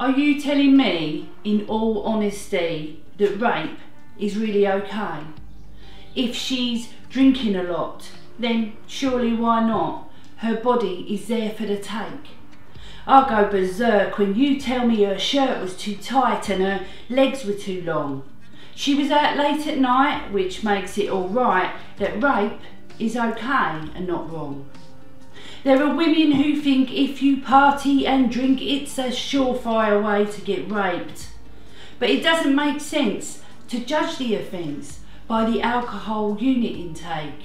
Are you telling me, in all honesty, that rape is really okay? If she's drinking a lot, then surely why not? Her body is there for the take. I'll go berserk when you tell me her shirt was too tight and her legs were too long. She was out late at night, which makes it all right that rape is okay and not wrong. There are women who think if you party and drink, it's a surefire way to get raped. But it doesn't make sense to judge the offence by the alcohol unit intake.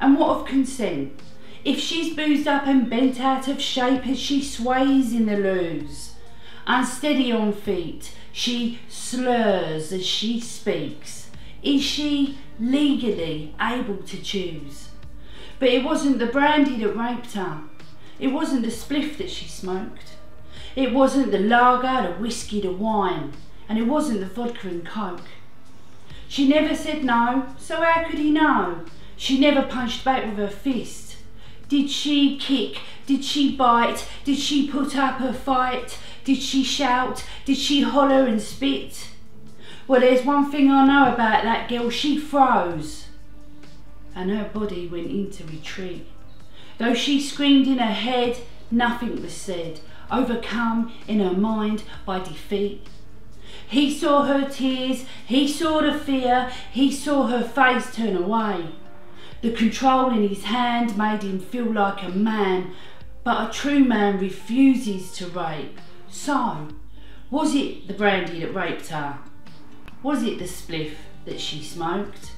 And what of consent? If she's boozed up and bent out of shape as she sways in the loos, unsteady on feet, she slurs as she speaks, is she legally able to choose? But it wasn't the brandy that raped her. It wasn't the spliff that she smoked. It wasn't the lager, the whiskey, the wine. And it wasn't the vodka and coke. She never said no, so how could he know? She never punched back with her fist. Did she kick? Did she bite? Did she put up her fight? Did she shout? Did she holler and spit? Well, there's one thing I know about that girl. She froze. And her body went into retreat. Though she screamed in her head, nothing was said, overcome in her mind by defeat. He saw her tears, he saw the fear, he saw her face turn away. The control in his hand made him feel like a man, but a true man refuses to rape. So, was it the brandy that raped her? Was it the spliff that she smoked?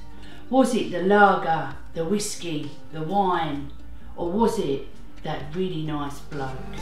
Was it the lager, the whiskey, the wine, or was it that really nice bloke?